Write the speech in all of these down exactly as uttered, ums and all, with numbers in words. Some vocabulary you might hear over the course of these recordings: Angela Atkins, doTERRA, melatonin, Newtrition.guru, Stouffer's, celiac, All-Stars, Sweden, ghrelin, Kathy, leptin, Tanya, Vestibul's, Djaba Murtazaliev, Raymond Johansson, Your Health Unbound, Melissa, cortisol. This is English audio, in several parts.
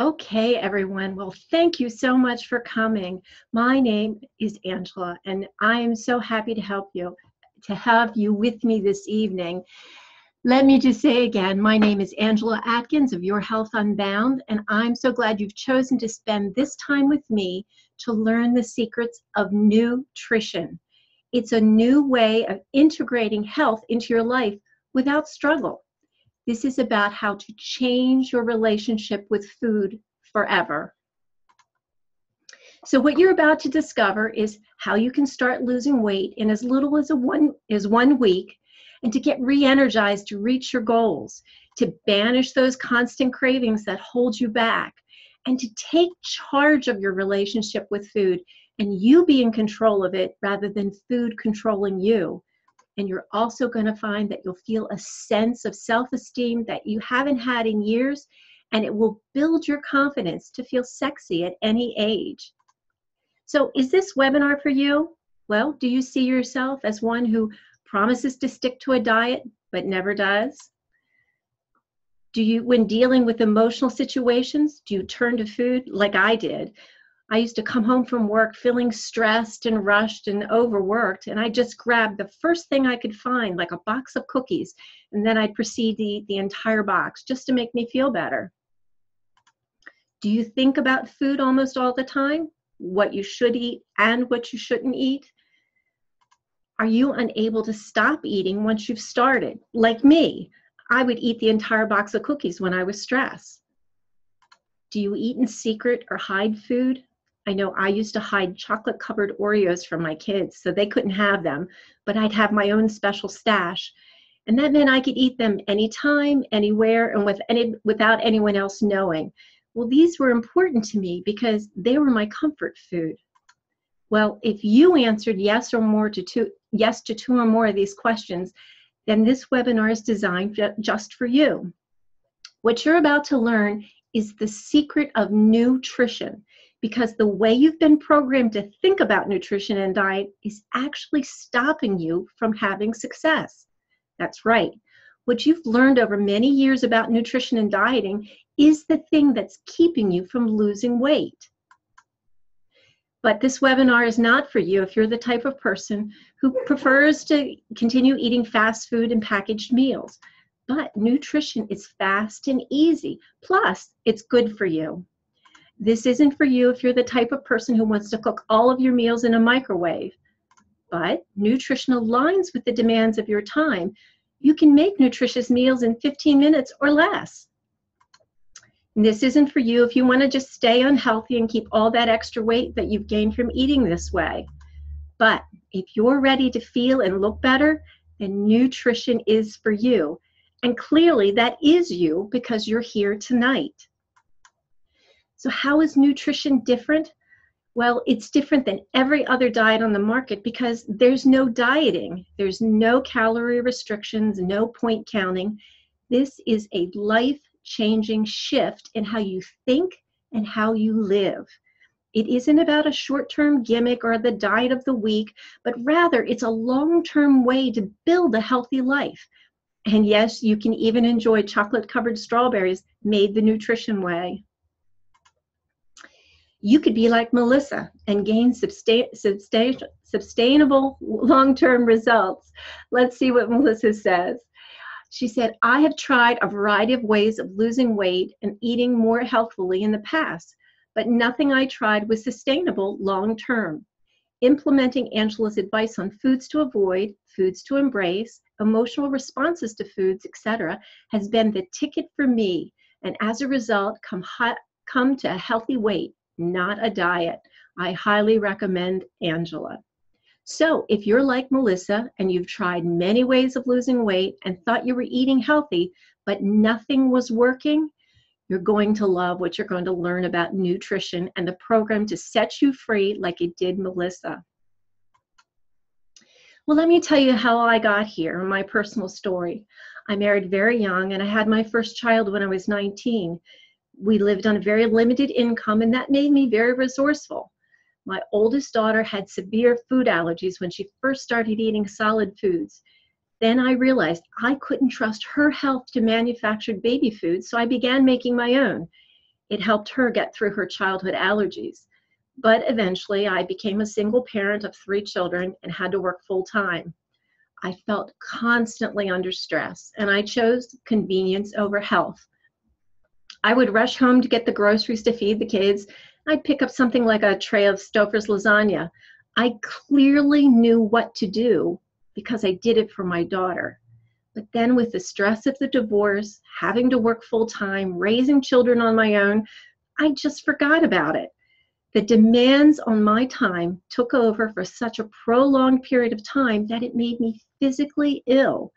Okay, everyone. Well, thank you so much for coming. My name is Angela, and I am so happy to help you, to have you with me this evening. Let me just say again, my name is Angela Atkins of Your Health Unbound, and I'm so glad you've chosen to spend this time with me to learn the secrets of nutrition. It's a new way of integrating health into your life without struggle. This is about how to change your relationship with food forever. So what you're about to discover is how you can start losing weight in as little as a one, as one week, and to get re-energized to reach your goals, to banish those constant cravings that hold you back, and to take charge of your relationship with food, and you be in control of it rather than food controlling you. And you're also going to find that you'll feel a sense of self-esteem that you haven't had in years, and it will build your confidence to feel sexy at any age. So is this webinar for you? Well, do you see yourself as one who promises to stick to a diet but never does? Do you, when dealing with emotional situations, do you turn to food like I did? I used to come home from work feeling stressed and rushed and overworked, and I just grabbed the first thing I could find, like a box of cookies, and then I'd proceed to eat the entire box just to make me feel better. Do you think about food almost all the time? What you should eat and what you shouldn't eat? Are you unable to stop eating once you've started? Like me, I would eat the entire box of cookies when I was stressed. Do you eat in secret or hide food? I know I used to hide chocolate covered Oreos from my kids so they couldn't have them, but I'd have my own special stash. And that meant I could eat them anytime, anywhere, and with any, without anyone else knowing. Well, these were important to me because they were my comfort food. Well, if you answered yes or more to two, yes to two or more of these questions, then this webinar is designed just for you. What you're about to learn is the secret of nutrition, because the way you've been programmed to think about nutrition and diet is actually stopping you from having success. That's right. What you've learned over many years about nutrition and dieting is the thing that's keeping you from losing weight. But this webinar is not for you if you're the type of person who prefers to continue eating fast food and packaged meals. But nutrition is fast and easy. Plus, it's good for you. This isn't for you if you're the type of person who wants to cook all of your meals in a microwave. But nutrition aligns with the demands of your time. You can make nutritious meals in fifteen minutes or less. This isn't for you if you want to just stay unhealthy and keep all that extra weight that you've gained from eating this way. But if you're ready to feel and look better, then nutrition is for you. And clearly that is you, because you're here tonight. So how is nutrition different? Well, it's different than every other diet on the market because there's no dieting. There's no calorie restrictions, no point counting. This is a life changing shift in how you think and how you live. It isn't about a short-term gimmick or the diet of the week, but rather it's a long-term way to build a healthy life. And yes, you can even enjoy chocolate-covered strawberries made the nutrition way. You could be like Melissa and gain sustain, sustain, sustainable long-term results. Let's see what Melissa says. She said, I have tried a variety of ways of losing weight and eating more healthfully in the past, but nothing I tried was sustainable long-term. Implementing Angela's advice on foods to avoid, foods to embrace, emotional responses to foods, et cetera, has been the ticket for me, and as a result, come, come to a healthy weight, not a diet. I highly recommend Angela. So if you're like Melissa and you've tried many ways of losing weight and thought you were eating healthy, but nothing was working, you're going to love what you're going to learn about nutrition and the program to set you free like it did Melissa. Well, let me tell you how I got here, my personal story. I married very young, and I had my first child when I was nineteen. We lived on a very limited income, and that made me very resourceful. My oldest daughter had severe food allergies when she first started eating solid foods. Then I realized I couldn't trust her health to manufactured baby food, so I began making my own. It helped her get through her childhood allergies. But eventually, I became a single parent of three children and had to work full time. I felt constantly under stress, and I chose convenience over health. I would rush home to get the groceries to feed the kids. I'd pick up something like a tray of Stouffer's lasagna. I clearly knew what to do because I did it for my daughter. But then with the stress of the divorce, having to work full time, raising children on my own, I just forgot about it. The demands on my time took over for such a prolonged period of time that it made me physically ill.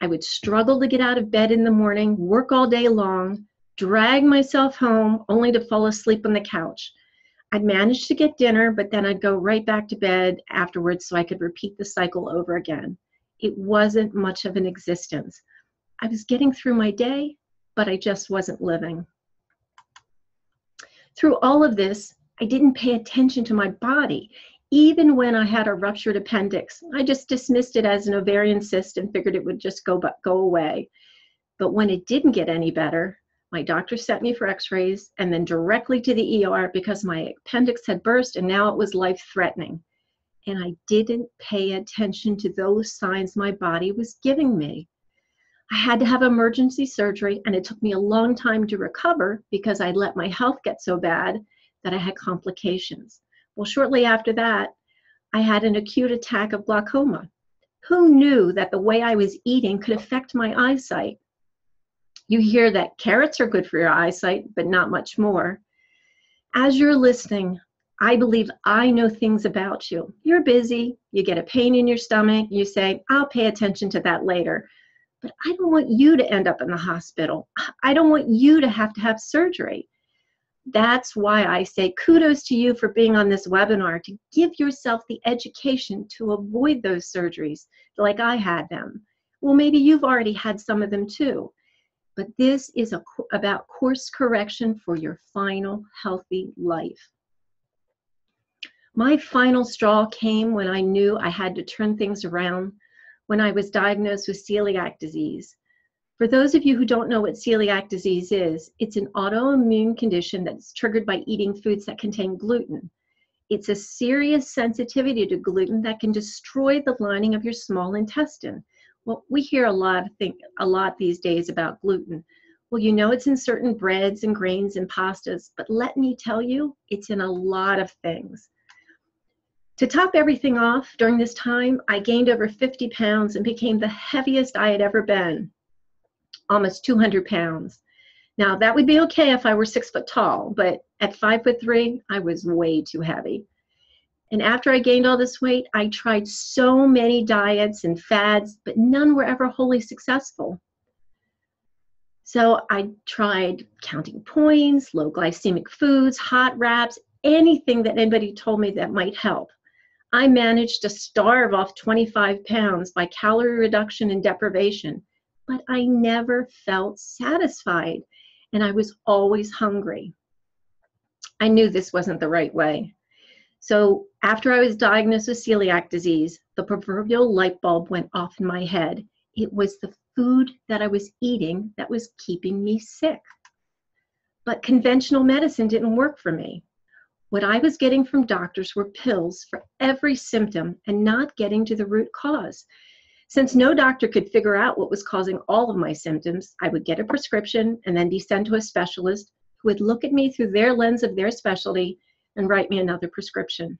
I would struggle to get out of bed in the morning, work all day long, drag myself home only to fall asleep on the couch. I'd manage to get dinner, but then I'd go right back to bed afterwards so I could repeat the cycle over again. It wasn't much of an existence. I was getting through my day, but I just wasn't living. Through all of this, I didn't pay attention to my body. Even when I had a ruptured appendix, I just dismissed it as an ovarian cyst and figured it would just go, go away. But when it didn't get any better, my doctor sent me for x-rays and then directly to the E R because my appendix had burst and now it was life-threatening. And I didn't pay attention to those signs my body was giving me. I had to have emergency surgery, and it took me a long time to recover because I let my health get so bad that I had complications. Well, shortly after that, I had an acute attack of glaucoma. Who knew that the way I was eating could affect my eyesight? You hear that carrots are good for your eyesight, but not much more. As you're listening, I believe I know things about you. You're busy, you get a pain in your stomach, you say, I'll pay attention to that later. But I don't want you to end up in the hospital. I don't want you to have to have surgery. That's why I say kudos to you for being on this webinar, to give yourself the education to avoid those surgeries like I had them. Well, maybe you've already had some of them too. But this is a, about course correction for your final healthy life. My final straw came when I knew I had to turn things around when I was diagnosed with celiac disease. For those of you who don't know what celiac disease is, it's an autoimmune condition that's triggered by eating foods that contain gluten. It's a serious sensitivity to gluten that can destroy the lining of your small intestine. Well, we hear a lot, think, a lot these days about gluten. Well, you know it's in certain breads and grains and pastas, but let me tell you, it's in a lot of things. To top everything off, during this time, I gained over fifty pounds and became the heaviest I had ever been, almost two hundred pounds. Now, that would be okay if I were six foot tall, but at five foot three, I was way too heavy. And after I gained all this weight, I tried so many diets and fads, but none were ever wholly successful. So I tried counting points, low glycemic foods, hot wraps, anything that anybody told me that might help. I managed to starve off twenty-five pounds by calorie reduction and deprivation, but I never felt satisfied, and I was always hungry. I knew this wasn't the right way. So after I was diagnosed with celiac disease, the proverbial light bulb went off in my head. It was the food that I was eating that was keeping me sick. But conventional medicine didn't work for me. What I was getting from doctors were pills for every symptom and not getting to the root cause. Since no doctor could figure out what was causing all of my symptoms, I would get a prescription and then be sent to a specialist who would look at me through their lens of their specialty and write me another prescription.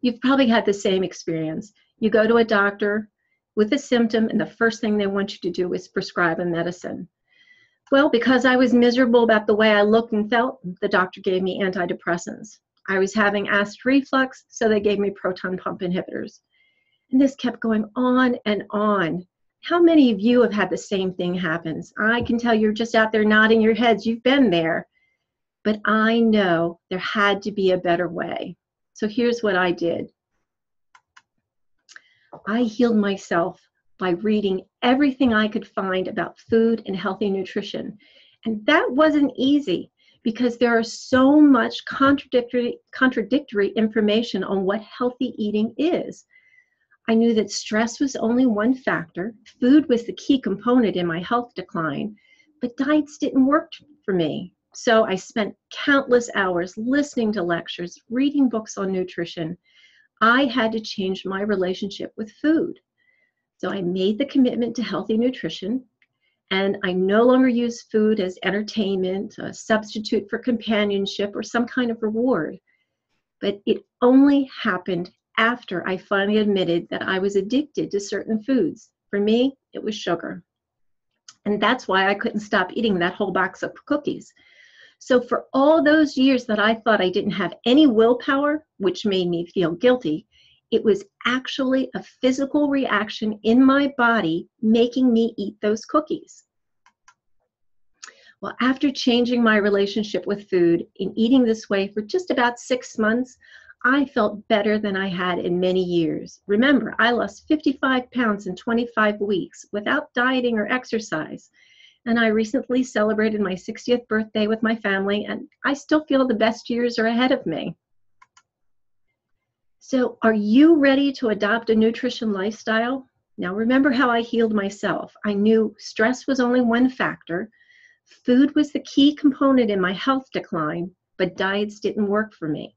You've probably had the same experience. You go to a doctor with a symptom, and the first thing they want you to do is prescribe a medicine. Well, because I was miserable about the way I looked and felt, the doctor gave me antidepressants. I was having acid reflux, so they gave me proton pump inhibitors. And this kept going on and on. How many of you have had the same thing happen? I can tell you're just out there nodding your heads. You've been there. But I know there had to be a better way. So here's what I did. I healed myself by reading everything I could find about food and healthy nutrition. And that wasn't easy because there are so much contradictory, contradictory information on what healthy eating is. I knew that stress was only one factor. Food was the key component in my health decline, but diets didn't work for me. So I spent countless hours listening to lectures, reading books on nutrition. I had to change my relationship with food. So I made the commitment to healthy nutrition, and I no longer use food as entertainment, a substitute for companionship, or some kind of reward. But it only happened after I finally admitted that I was addicted to certain foods. For me, it was sugar. And that's why I couldn't stop eating that whole box of cookies. So for all those years that I thought I didn't have any willpower, which made me feel guilty, it was actually a physical reaction in my body making me eat those cookies. Well, after changing my relationship with food and eating this way for just about six months, I felt better than I had in many years. Remember, I lost fifty-five pounds in twenty-five weeks without dieting or exercise. And I recently celebrated my sixtieth birthday with my family, and I still feel the best years are ahead of me. So are you ready to adopt a nutrition lifestyle? Now remember how I healed myself. I knew stress was only one factor. Food was the key component in my health decline, but diets didn't work for me.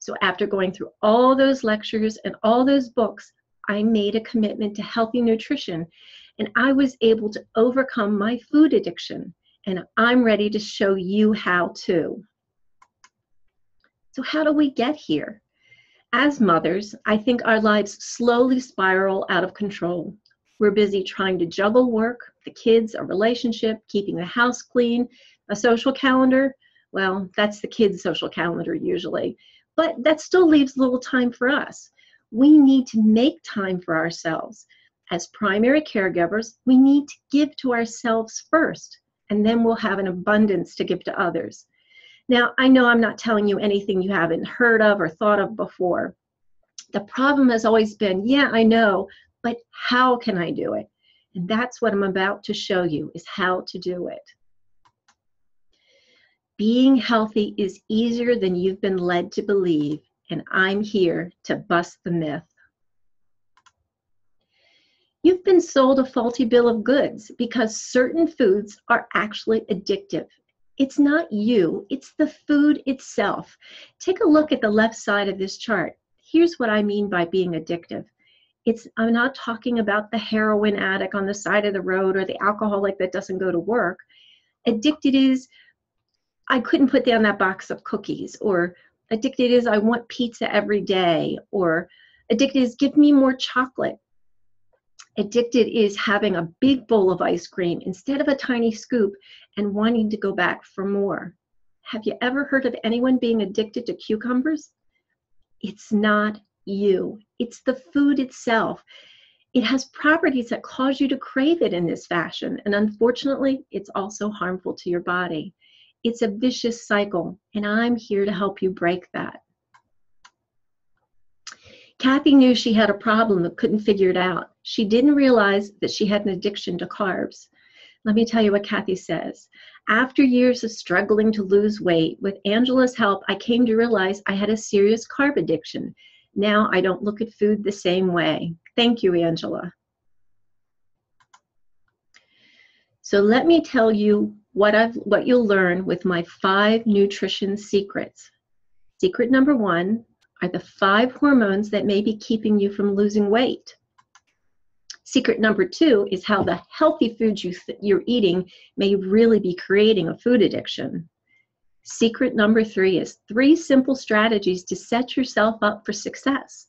So after going through all those lectures and all those books, I made a commitment to healthy nutrition, and I was able to overcome my food addiction, and I'm ready to show you how to. So how do we get here? As mothers, I think our lives slowly spiral out of control. We're busy trying to juggle work, the kids, a relationship, keeping the house clean, a social calendar. Well, that's the kids' social calendar usually. But that still leaves little time for us. We need to make time for ourselves. As primary caregivers, we need to give to ourselves first, and then we'll have an abundance to give to others. Now, I know I'm not telling you anything you haven't heard of or thought of before. The problem has always been, yeah, I know, but how can I do it? And that's what I'm about to show you, is how to do it. Being healthy is easier than you've been led to believe, and I'm here to bust the myth. You've been sold a faulty bill of goods because certain foods are actually addictive. It's not you, it's the food itself. Take a look at the left side of this chart. Here's what I mean by being addictive. It's, I'm not talking about the heroin addict on the side of the road or the alcoholic that doesn't go to work. Addicted is, I couldn't put down that box of cookies, or addicted is I want pizza every day, or addicted is give me more chocolate. Addicted is having a big bowl of ice cream instead of a tiny scoop and wanting to go back for more. Have you ever heard of anyone being addicted to cucumbers? It's not you. It's the food itself. It has properties that cause you to crave it in this fashion, and unfortunately, it's also harmful to your body. It's a vicious cycle, and I'm here to help you break that. Kathy knew she had a problem but couldn't figure it out. She didn't realize that she had an addiction to carbs. Let me tell you what Kathy says. After years of struggling to lose weight, with Angela's help, I came to realize I had a serious carb addiction. Now I don't look at food the same way. Thank you, Angela. So let me tell you what I've, what you'll learn with my five nutrition secrets. Secret number one are the five hormones that may be keeping you from losing weight. Secret number two is how the healthy foods you th- you're eating may really be creating a food addiction. Secret number three is three simple strategies to set yourself up for success.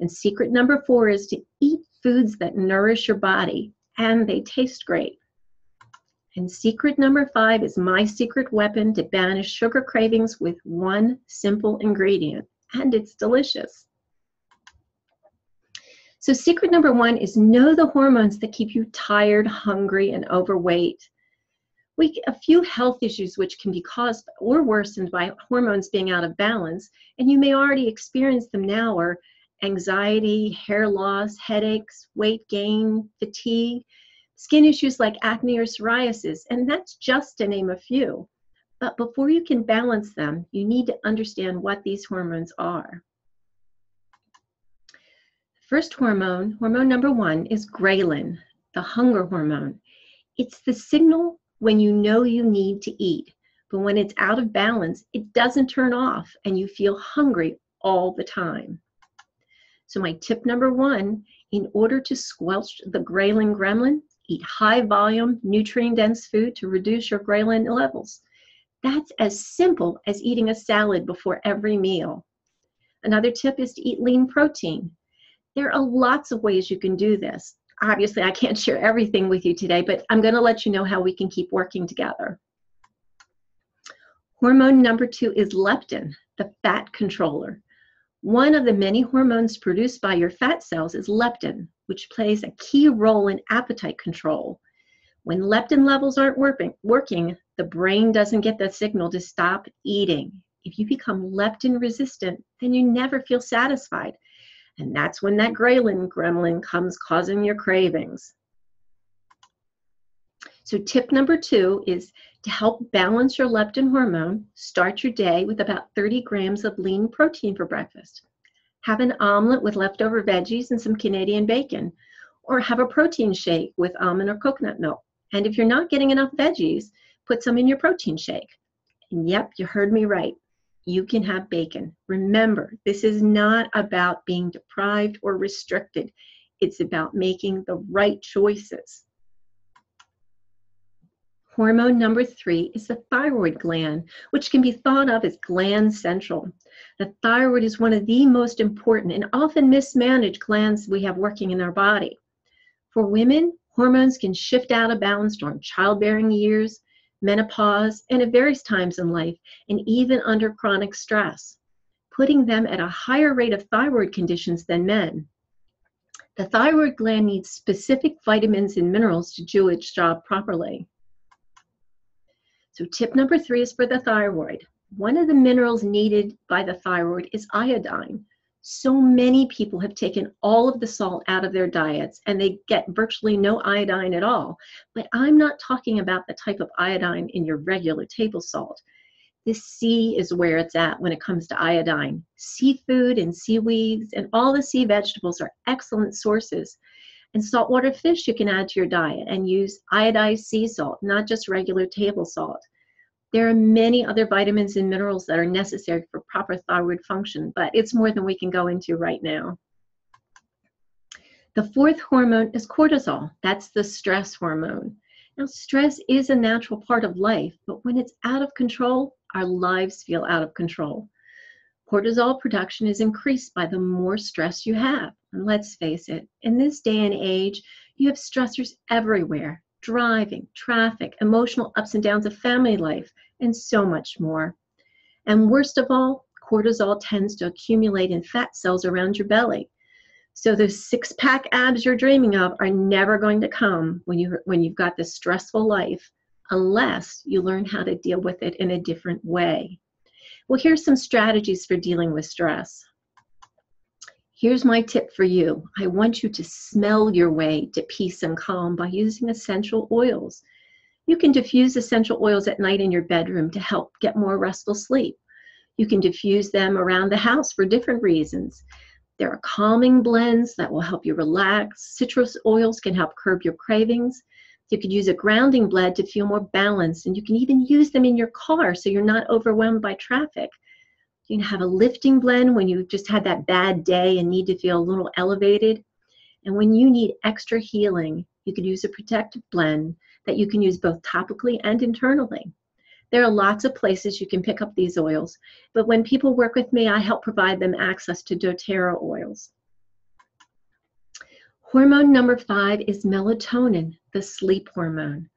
And secret number four is to eat foods that nourish your body and they taste great. And secret number five is my secret weapon to banish sugar cravings with one simple ingredient, and it's delicious. So secret number one is know the hormones that keep you tired, hungry, and overweight. We, a few health issues which can be caused or worsened by hormones being out of balance, and you may already experience them now, are anxiety, hair loss, headaches, weight gain, fatigue, skin issues like acne or psoriasis, and that's just to name a few. But before you can balance them, you need to understand what these hormones are. First hormone, hormone number one, is ghrelin, the hunger hormone. It's the signal when you know you need to eat, But when it's out of balance, it doesn't turn off and you feel hungry all the time. So my tip number one, in order to squelch the ghrelin gremlin, eat high volume, nutrient-dense food to reduce your ghrelin levels. That's as simple as eating a salad before every meal. Another tip is to eat lean protein. There are lots of ways you can do this. Obviously, I can't share everything with you today, but I'm going to let you know how we can keep working together. Hormone number two is leptin, the fat controller. One of the many hormones produced by your fat cells is leptin, which plays a key role in appetite control. When leptin levels aren't working, the brain doesn't get the signal to stop eating. If you become leptin resistant, then you never feel satisfied. And that's when that ghrelin gremlin comes causing your cravings. So tip number two is to help balance your leptin hormone, start your day with about thirty grams of lean protein for breakfast. Have an omelet with leftover veggies and some Canadian bacon, or have a protein shake with almond or coconut milk. And if you're not getting enough veggies, put some in your protein shake. And yep, you heard me right. You can have bacon. Remember, this is not about being deprived or restricted. It's about making the right choices. Hormone number three is the thyroid gland, which can be thought of as gland central. The thyroid is one of the most important and often mismanaged glands we have working in our body. For women, hormones can shift out of balance during childbearing years, menopause, and at various times in life, and even under chronic stress, putting them at a higher rate of thyroid conditions than men. The thyroid gland needs specific vitamins and minerals to do its job properly. So tip number three is for the thyroid. One of the minerals needed by the thyroid is iodine. So many people have taken all of the salt out of their diets and they get virtually no iodine at all. But I'm not talking about the type of iodine in your regular table salt. This sea is where it's at when it comes to iodine. Seafood and seaweeds and all the sea vegetables are excellent sources. And saltwater fish you can add to your diet and use iodized sea salt, not just regular table salt. There are many other vitamins and minerals that are necessary for proper thyroid function, but it's more than we can go into right now. The fourth hormone is cortisol. That's the stress hormone. Now, stress is a natural part of life, but when it's out of control, our lives feel out of control. Cortisol production is increased by the more stress you have. And let's face it, in this day and age, you have stressors everywhere. Driving, traffic, emotional ups and downs of family life, and so much more. And worst of all, cortisol tends to accumulate in fat cells around your belly. So those six-pack abs you're dreaming of are never going to come when, you, when you've got this stressful life, unless you learn how to deal with it in a different way. Well, here's some strategies for dealing with stress. Here's my tip for you. I want you to smell your way to peace and calm by using essential oils. You can diffuse essential oils at night in your bedroom to help get more restful sleep. You can diffuse them around the house for different reasons. There are calming blends that will help you relax. Citrus oils can help curb your cravings. You could use a grounding blend to feel more balanced, and you can even use them in your car so you're not overwhelmed by traffic. You can have a lifting blend when you've just had that bad day and need to feel a little elevated. And when you need extra healing, you could use a protective blend that you can use both topically and internally. There are lots of places you can pick up these oils, but when people work with me, I help provide them access to doTERRA oils. Hormone number five is melatonin, the sleep hormone.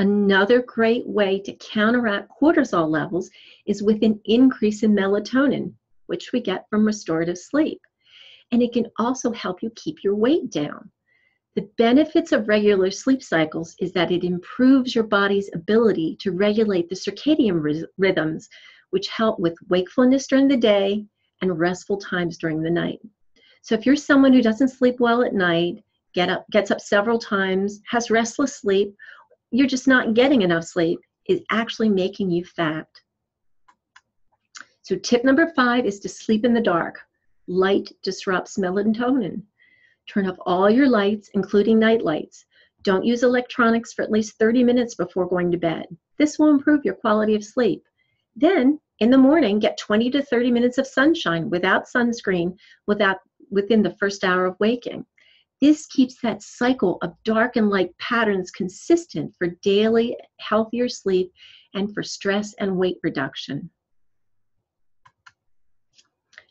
Another great way to counteract cortisol levels is with an increase in melatonin, which we get from restorative sleep. And it can also help you keep your weight down. The benefits of regular sleep cycles is that it improves your body's ability to regulate the circadian rhythms, which help with wakefulness during the day and restful times during the night. So if you're someone who doesn't sleep well at night, get up, gets up several times, has restless sleep, you're just not getting enough sleep, is actually making you fat. So tip number five is to sleep in the dark. Light disrupts melatonin. Turn off all your lights, including night lights. Don't use electronics for at least thirty minutes before going to bed. This will improve your quality of sleep. Then, in the morning, get twenty to thirty minutes of sunshine without sunscreen without, within the first hour of waking. This keeps that cycle of dark and light patterns consistent for daily healthier sleep and for stress and weight reduction.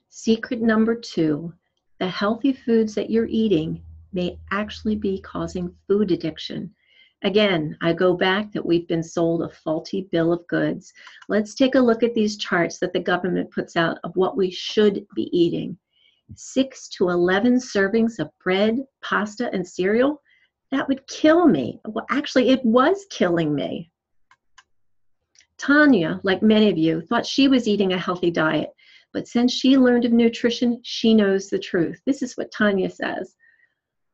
Secret number two, the healthy foods that you're eating may actually be causing food addiction. Again, I go back that we've been sold a faulty bill of goods. Let's take a look at these charts that the government puts out of what we should be eating. six to eleven servings of bread, pasta, and cereal? That would kill me. Well, actually, it was killing me. Tanya, like many of you, thought she was eating a healthy diet, but since she learned of nutrition, she knows the truth. This is what Tanya says.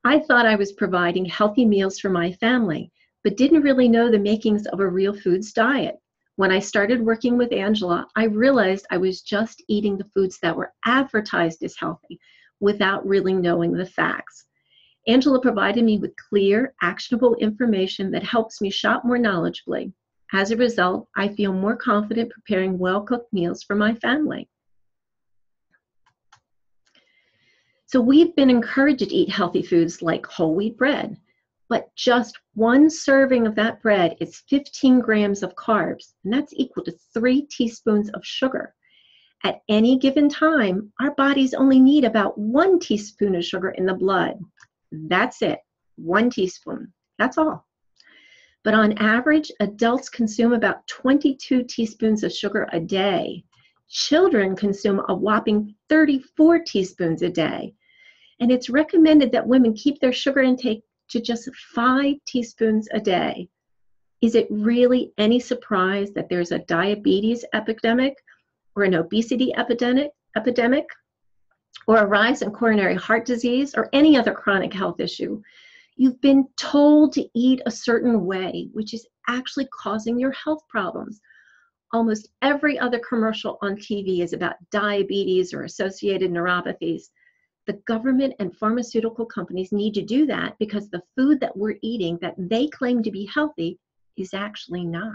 I thought I was providing healthy meals for my family, but didn't really know the makings of a real foods diet. When I started working with Angela, I realized I was just eating the foods that were advertised as healthy without really knowing the facts. Angela provided me with clear, actionable information that helps me shop more knowledgeably. As a result, I feel more confident preparing well-cooked meals for my family. So we've been encouraged to eat healthy foods like whole wheat bread, but just one serving of that bread is fifteen grams of carbs, and that's equal to three teaspoons of sugar. At any given time, our bodies only need about one teaspoon of sugar in the blood. That's it, one teaspoon, that's all. But on average, adults consume about twenty-two teaspoons of sugar a day. Children consume a whopping thirty-four teaspoons a day. And it's recommended that women keep their sugar intake to just five teaspoons a day. Is it really any surprise that there's a diabetes epidemic or an obesity epidemic, epidemic, or a rise in coronary heart disease or any other chronic health issue? You've been told to eat a certain way, which is actually causing your health problems. Almost every other commercial on T V is about diabetes or associated neuropathies. The government and pharmaceutical companies need to do that because the food that we're eating that they claim to be healthy is actually not.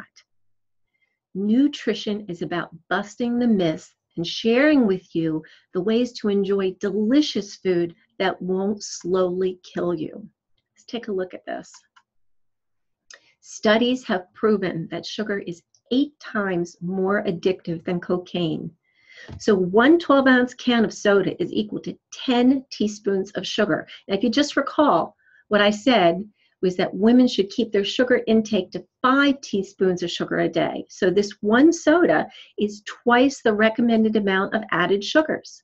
Nutrition is about busting the myths and sharing with you the ways to enjoy delicious food that won't slowly kill you. Let's take a look at this. Studies have proven that sugar is eight times more addictive than cocaine. So one twelve ounce can of soda is equal to ten teaspoons of sugar. Now, if you just recall, what I said was that women should keep their sugar intake to five teaspoons of sugar a day. So this one soda is twice the recommended amount of added sugars.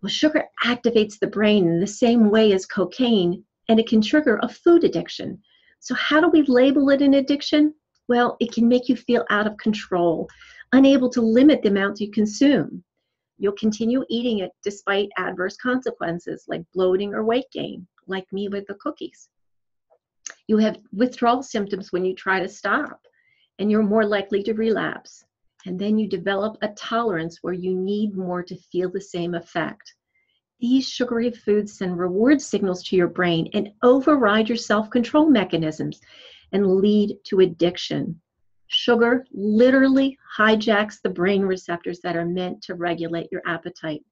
Well, sugar activates the brain in the same way as cocaine, and it can trigger a food addiction. So how do we label it an addiction? Well, it can make you feel out of control, unable to limit the amount you consume. You'll continue eating it despite adverse consequences like bloating or weight gain, like me with the cookies. You have withdrawal symptoms when you try to stop, and you're more likely to relapse. And then you develop a tolerance where you need more to feel the same effect. These sugary foods send reward signals to your brain and override your self-control mechanisms and lead to addiction. Sugar literally hijacks the brain receptors that are meant to regulate your appetite.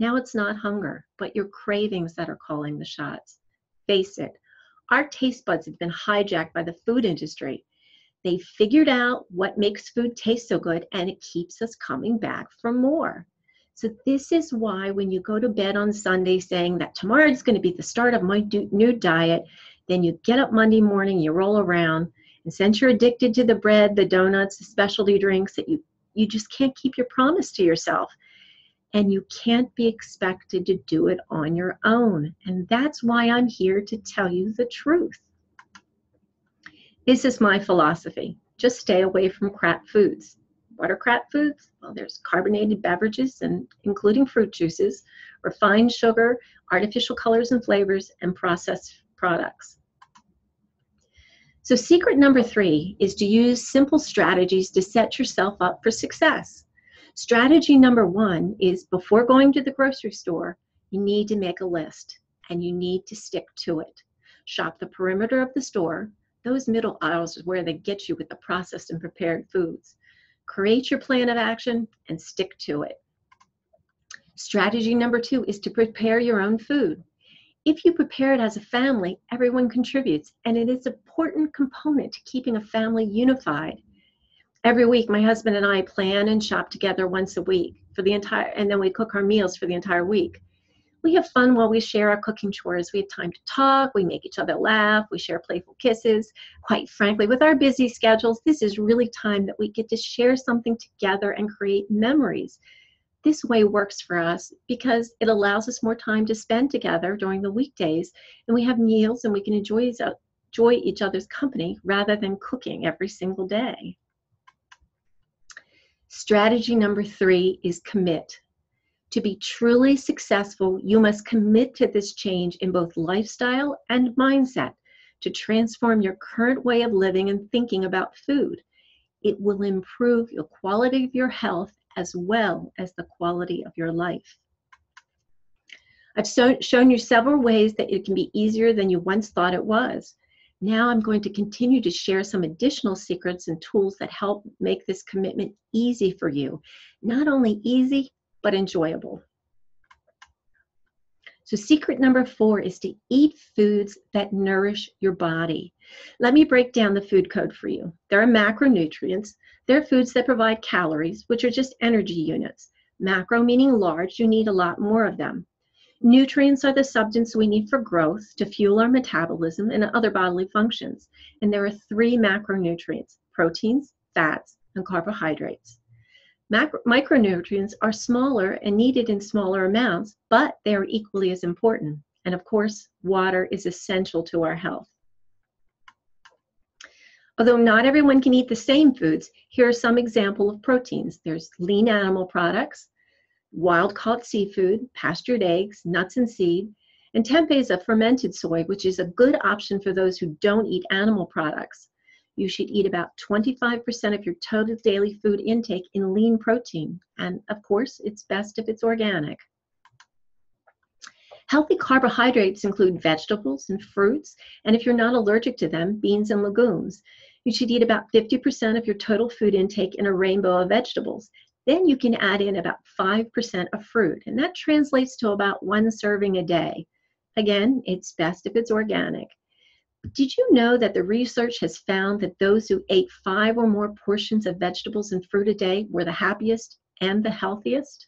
Now it's not hunger, but your cravings that are calling the shots. Face it, our taste buds have been hijacked by the food industry. They figured out what makes food taste so good, and it keeps us coming back for more. So this is why when you go to bed on Sunday saying that tomorrow is going to be the start of my new diet, then you get up Monday morning, you roll around, and since you're addicted to the bread, the donuts, the specialty drinks, that you, you just can't keep your promise to yourself. And you can't be expected to do it on your own. And that's why I'm here to tell you the truth. This is my philosophy. Just stay away from crap foods. What are crap foods? Well, there's carbonated beverages, and including fruit juices, refined sugar, artificial colors and flavors, and processed products. So secret number three is to use simple strategies to set yourself up for success. Strategy number one is before going to the grocery store, you need to make a list and you need to stick to it. Shop the perimeter of the store. Those middle aisles is where they get you with the processed and prepared foods. Create your plan of action and stick to it. Strategy number two is to prepare your own food. If you prepare it as a family, everyone contributes, and it is an important component to keeping a family unified. Every week, my husband and I plan and shop together once a week for the entire, and then we cook our meals for the entire week. We have fun while we share our cooking chores. We have time to talk, we make each other laugh, we share playful kisses. Quite frankly, with our busy schedules, this is really time that we get to share something together and create memories. This way works for us because it allows us more time to spend together during the weekdays, and we have meals and we can enjoy each other's company rather than cooking every single day. Strategy number three is commit. To be truly successful, you must commit to this change in both lifestyle and mindset to transform your current way of living and thinking about food. It will improve your quality of your health as well as the quality of your life. I've so, shown you several ways that it can be easier than you once thought it was. Now I'm going to continue to share some additional secrets and tools that help make this commitment easy for you. Not only easy, but enjoyable. So secret number four is to eat foods that nourish your body. Let me break down the food code for you. There are macronutrients. There are foods that provide calories, which are just energy units. Macro meaning large, you need a lot more of them. Nutrients are the substance we need for growth to fuel our metabolism and other bodily functions. And there are three macronutrients, proteins, fats, and carbohydrates. Macro, micronutrients are smaller and needed in smaller amounts, but they are equally as important. And of course, water is essential to our health. Although not everyone can eat the same foods, here are some examples of proteins. There's lean animal products, wild-caught seafood, pastured eggs, nuts and seed, and tempeh is a fermented soy, which is a good option for those who don't eat animal products. You should eat about twenty-five percent of your total daily food intake in lean protein. And of course, it's best if it's organic. Healthy carbohydrates include vegetables and fruits, and if you're not allergic to them, beans and legumes. You should eat about fifty percent of your total food intake in a rainbow of vegetables. Then you can add in about five percent of fruit, and that translates to about one serving a day. Again, it's best if it's organic. Did you know that the research has found that those who ate five or more portions of vegetables and fruit a day were the happiest and the healthiest?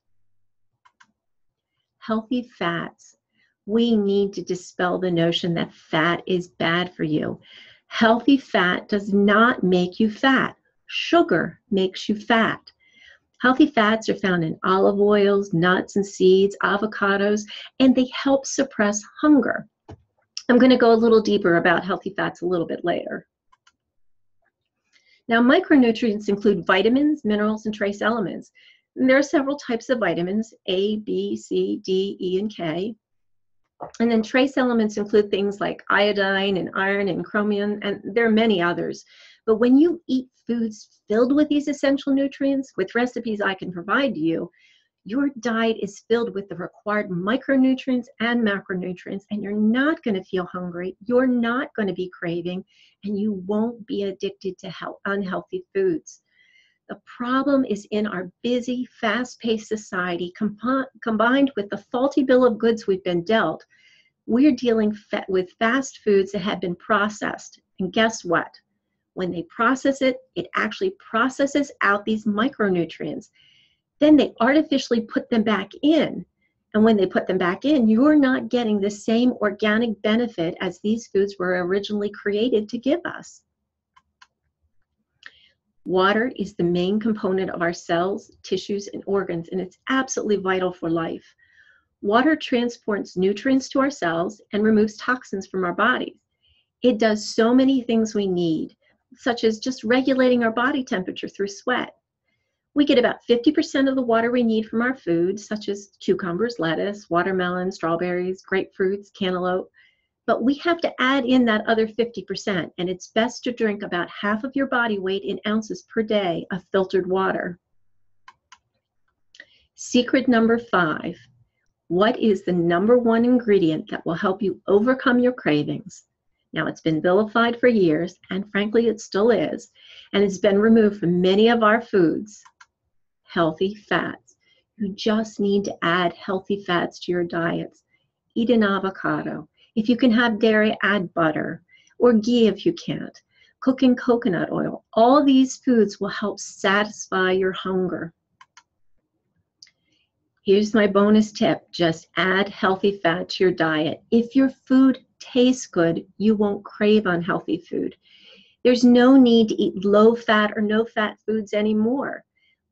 Healthy fats. We need to dispel the notion that fat is bad for you. Healthy fat does not make you fat. Sugar makes you fat. Healthy fats are found in olive oils, nuts and seeds, avocados, and they help suppress hunger. I'm going to go a little deeper about healthy fats a little bit later. Now, micronutrients include vitamins, minerals, and trace elements. And there are several types of vitamins, A, B, C, D, E, and K. And then trace elements include things like iodine and iron and chromium, and there are many others. But when you eat foods filled with these essential nutrients, with recipes I can provide to you, your diet is filled with the required micronutrients and macronutrients, and you're not going to feel hungry, you're not going to be craving, and you won't be addicted to unhealthy foods. The problem is in our busy, fast-paced society, combined with the faulty bill of goods we've been dealt, we're dealing with fast foods that have been processed. And guess what? When they process it, it actually processes out these micronutrients. Then they artificially put them back in. And when they put them back in, you're not getting the same organic benefit as these foods were originally created to give us. Water is the main component of our cells, tissues, and organs, and it's absolutely vital for life. Water transports nutrients to our cells and removes toxins from our bodies. It does so many things we need, such as just regulating our body temperature through sweat. We get about fifty percent of the water we need from our food, such as cucumbers, lettuce, watermelon, strawberries, grapefruits, cantaloupe. But we have to add in that other fifty percent, and it's best to drink about half of your body weight in ounces per day of filtered water. Secret number five. What is the number one ingredient that will help you overcome your cravings? Now, it's been vilified for years, and frankly, it still is, and it's been removed from many of our foods. Healthy fats. You just need to add healthy fats to your diets. Eat an avocado. If you can have dairy, add butter, or ghee if you can't. Cook in coconut oil. All these foods will help satisfy your hunger. Here's my bonus tip. Just add healthy fat to your diet. If your food tastes good, you won't crave unhealthy food. There's no need to eat low-fat or no-fat foods anymore.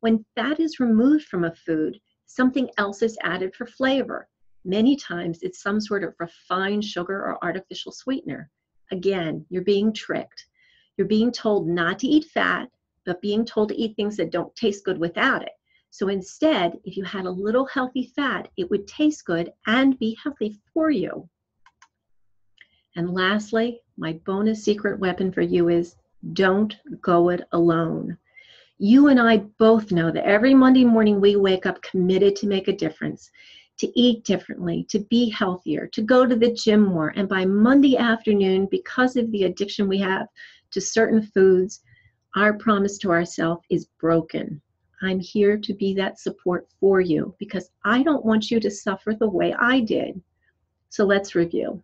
When fat is removed from a food, something else is added for flavor. Many times it's some sort of refined sugar or artificial sweetener. Again, you're being tricked. You're being told not to eat fat, but being told to eat things that don't taste good without it. So instead, if you had a little healthy fat, it would taste good and be healthy for you. And lastly, my bonus secret weapon for you is don't go it alone. You and I both know that every Monday morning we wake up committed to make a difference, to eat differently, to be healthier, to go to the gym more. And by Monday afternoon, because of the addiction we have to certain foods, our promise to ourselves is broken. I'm here to be that support for you because I don't want you to suffer the way I did. So let's review.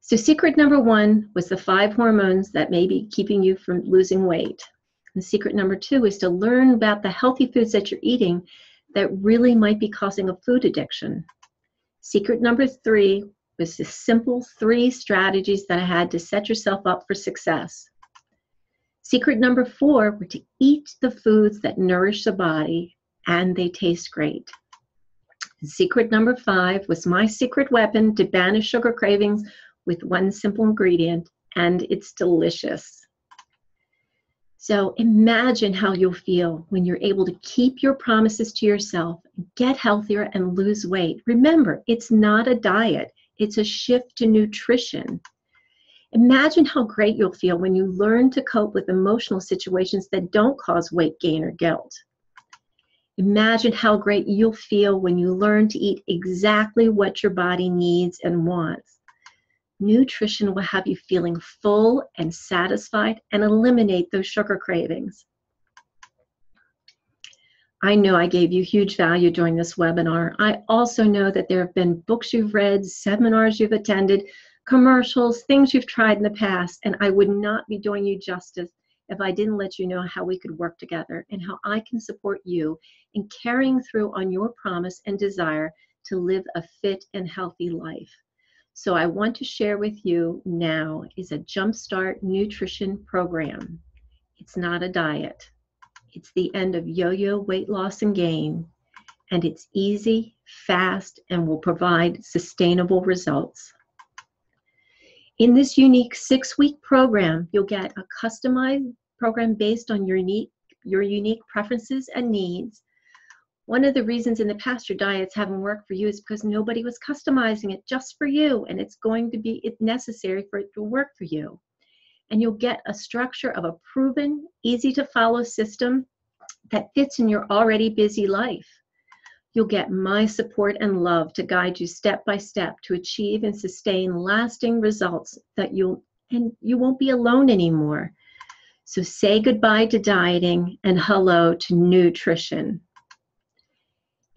So secret number one was the five hormones that may be keeping you from losing weight. And secret number two is to learn about the healthy foods that you're eating that really might be causing a food addiction. Secret number three was the simple three strategies that I had to set yourself up for success. Secret number four were to eat the foods that nourish the body and they taste great. And secret number five was my secret weapon to banish sugar cravings with one simple ingredient, and it's delicious. So imagine how you'll feel when you're able to keep your promises to yourself, get healthier, and lose weight. Remember, it's not a diet. It's a shift to nutrition. Imagine how great you'll feel when you learn to cope with emotional situations that don't cause weight gain or guilt. Imagine how great you'll feel when you learn to eat exactly what your body needs and wants. Nutrition will have you feeling full and satisfied and eliminate those sugar cravings. I know I gave you huge value during this webinar. I also know that there have been books you've read, seminars you've attended, commercials, things you've tried in the past, and I would not be doing you justice if I didn't let you know how we could work together and how I can support you in carrying through on your promise and desire to live a fit and healthy life. So I want to share with you now is a Jumpstart Nutrition program. It's not a diet. It's the end of yo-yo weight loss and gain, and it's easy, fast, and will provide sustainable results. In this unique six-week program, you'll get a customized program based on your unique, your unique preferences and needs. One of the reasons in the past your diets haven't worked for you is because nobody was customizing it just for you, and it's going to be necessary for it to work for you. And you'll get a structure of a proven, easy-to-follow system that fits in your already busy life. You'll get my support and love to guide you step by step to achieve and sustain lasting results that you'll, and you won't be alone anymore. So say goodbye to dieting and hello to nutrition.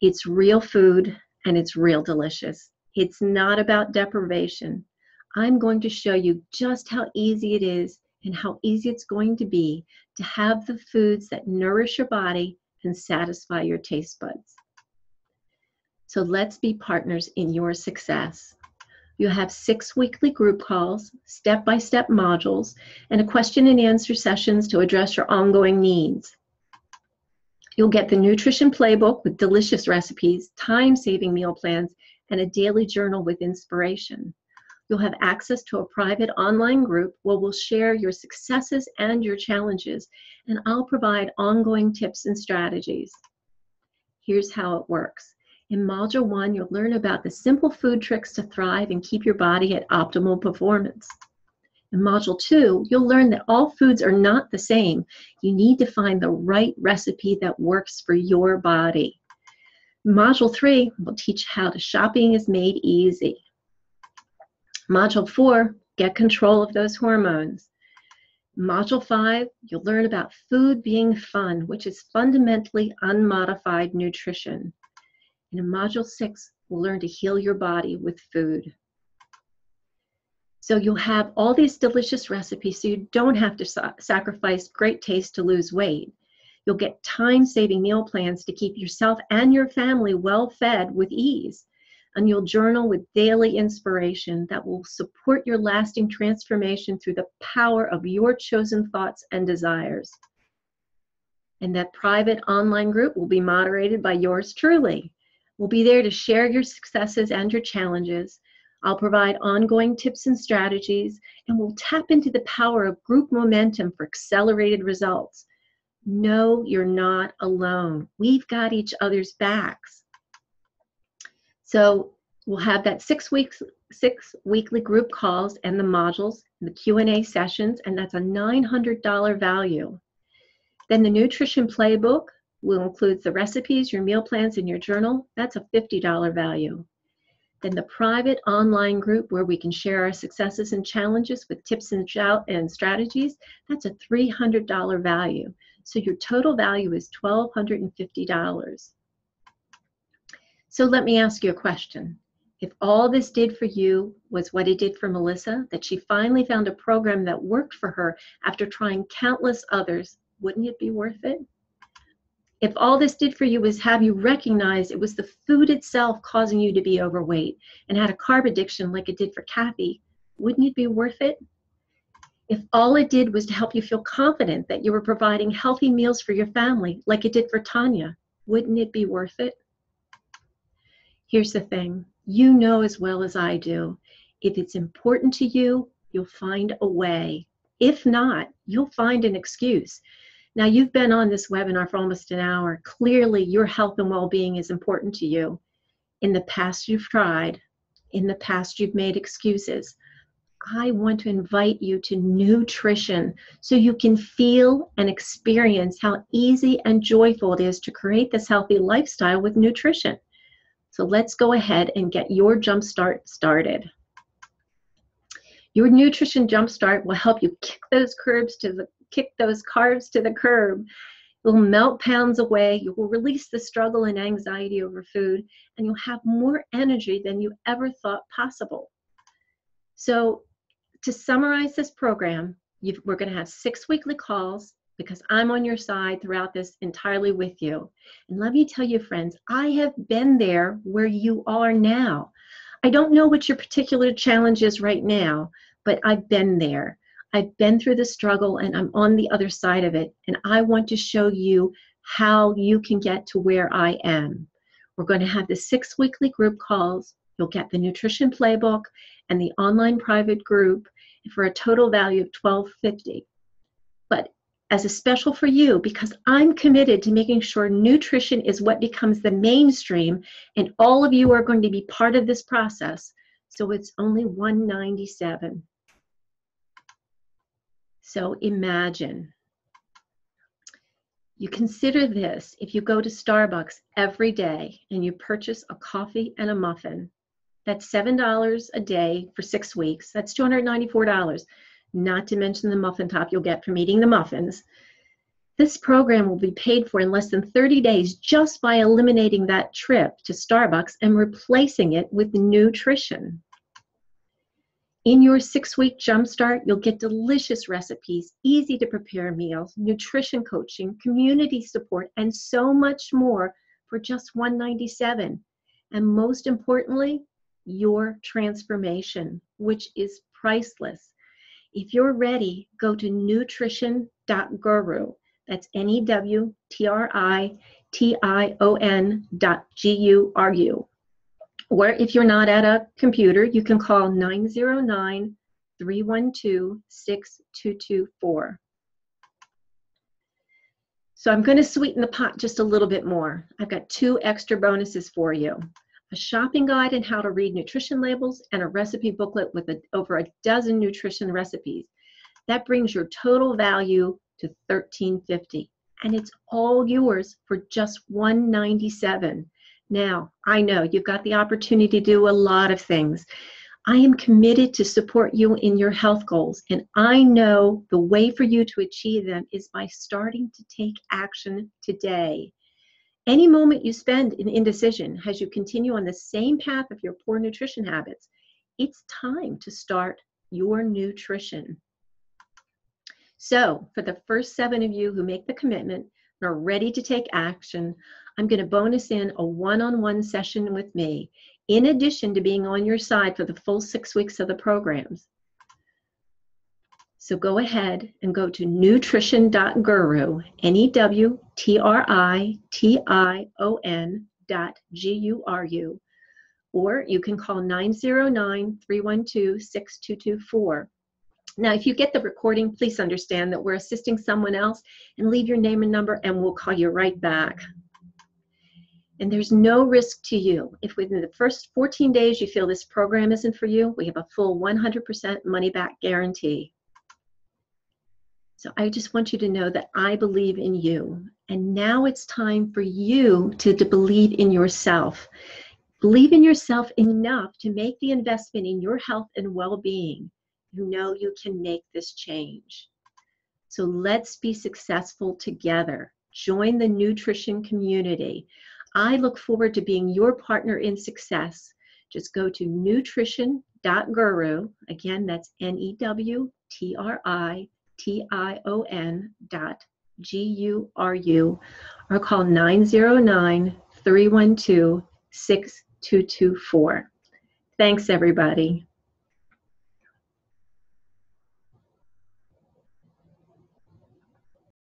It's real food, and it's real delicious. It's not about deprivation. I'm going to show you just how easy it is and how easy it's going to be to have the foods that nourish your body and satisfy your taste buds. So let's be partners in your success. You have six weekly group calls, step-by-step modules, and a question and answer sessions to address your ongoing needs. You'll get the nutrition playbook with delicious recipes, time-saving meal plans, and a daily journal with inspiration. You'll have access to a private online group where we'll share your successes and your challenges, and I'll provide ongoing tips and strategies. Here's how it works. In Module one, you'll learn about the simple food tricks to thrive and keep your body at optimal performance. In Module two, you'll learn that all foods are not the same. You need to find the right recipe that works for your body. Module three will teach how shopping is made easy. Module four, get control of those hormones. Module five, you'll learn about food being fun, which is fundamentally unmodified nutrition. And in module six, we'll learn to heal your body with food. So you'll have all these delicious recipes so you don't have to sa- sacrifice great taste to lose weight. You'll get time-saving meal plans to keep yourself and your family well-fed with ease. And you'll journal with daily inspiration that will support your lasting transformation through the power of your chosen thoughts and desires. And that private online group will be moderated by yours truly. We'll be there to share your successes and your challenges. I'll provide ongoing tips and strategies, and we'll tap into the power of group momentum for accelerated results. No, you're not alone. We've got each other's backs. So we'll have that six weeks, six weekly group calls and the modules, the Q and A sessions, and that's a nine hundred dollar value. Then the nutrition playbook will include the recipes, your meal plans, and your journal. That's a fifty dollar value. Then the private online group where we can share our successes and challenges with tips and, and strategies, that's a three hundred dollar value. So your total value is one thousand two hundred fifty dollars. So let me ask you a question. If all this did for you was what it did for Melissa, that she finally found a program that worked for her after trying countless others, wouldn't it be worth it? If all this did for you was have you recognize it was the food itself causing you to be overweight and had a carb addiction like it did for Kathy, wouldn't it be worth it? If all it did was to help you feel confident that you were providing healthy meals for your family like it did for Tanya, wouldn't it be worth it? Here's the thing, you know as well as I do, if it's important to you, you'll find a way. If not, you'll find an excuse. Now, you've been on this webinar for almost an hour. Clearly, your health and well-being is important to you. In the past, you've tried. In the past, you've made excuses. I want to invite you to Newtrition so you can feel and experience how easy and joyful it is to create this healthy lifestyle with nutrition. So let's go ahead and get your jumpstart started. Your nutrition jumpstart will help you kick those curbs to the kick those carbs to the curb. You'll melt pounds away. You will release the struggle and anxiety over food, and you'll have more energy than you ever thought possible. So to summarize this program, you've, we're going to have six weekly calls because I'm on your side throughout this entirely with you. And let me tell you, friends, I have been there where you are now. I don't know what your particular challenge is right now, but I've been there. I've been through the struggle and I'm on the other side of it, and I want to show you how you can get to where I am. We're going to have the six weekly group calls. You'll get the nutrition playbook and the online private group for a total value of twelve fifty. But as a special for you, because I'm committed to making sure nutrition is what becomes the mainstream, and all of you are going to be part of this process, so it's only one ninety-seven. So imagine, you consider this if you go to Starbucks every day and you purchase a coffee and a muffin, that's seven dollars a day for six weeks, that's two hundred ninety-four dollars, not to mention the muffin top you'll get from eating the muffins. This program will be paid for in less than thirty days just by eliminating that trip to Starbucks and replacing it with nutrition. In your six-week jumpstart, you'll get delicious recipes, easy-to-prepare meals, nutrition coaching, community support, and so much more for just one ninety-seven. And most importantly, your transformation, which is priceless. If you're ready, go to Newtrition dot guru. That's N E W T R I T I O N dot G U R U. Or if you're not at a computer, you can call nine zero nine, three one two, six two two four. So I'm going to sweeten the pot just a little bit more. I've got two extra bonuses for you. A shopping guide on how to read nutrition labels and a recipe booklet with a, over a dozen nutrition recipes. That brings your total value to one thousand three hundred fifty dollars, and it's all yours for just one ninety-seven. Now, I know you've got the opportunity to do a lot of things. I am committed to support you in your health goals, and I know the way for you to achieve them is by starting to take action today. Any moment you spend in indecision as you continue on the same path of your poor nutrition habits, it's time to start your nutrition. So, for the first seven of you who make the commitment and are ready to take action, I'm going to bonus in a one-on-one session with me, in addition to being on your side for the full six weeks of the programs. So go ahead and go to Newtrition dot guru, N E W T R I T I O N dot G U R U, or you can call nine zero nine, three one two, six two two four. Now, if you get the recording, please understand that we're assisting someone else, and leave your name and number and we'll call you right back. And there's no risk to you. If within the first fourteen days you feel this program isn't for you, we have a full one hundred percent money-back guarantee. So I just want you to know that I believe in you. And now it's time for you to, to believe in yourself. Believe in yourself enough to make the investment in your health and well-being. You know you can make this change. So let's be successful together. Join the nutrition community. I look forward to being your partner in success. Just go to Newtrition dot guru. Again, that's N E W T R I T I O N dot G U R U, or call nine zero nine, three one two, six two two four. Thanks, everybody.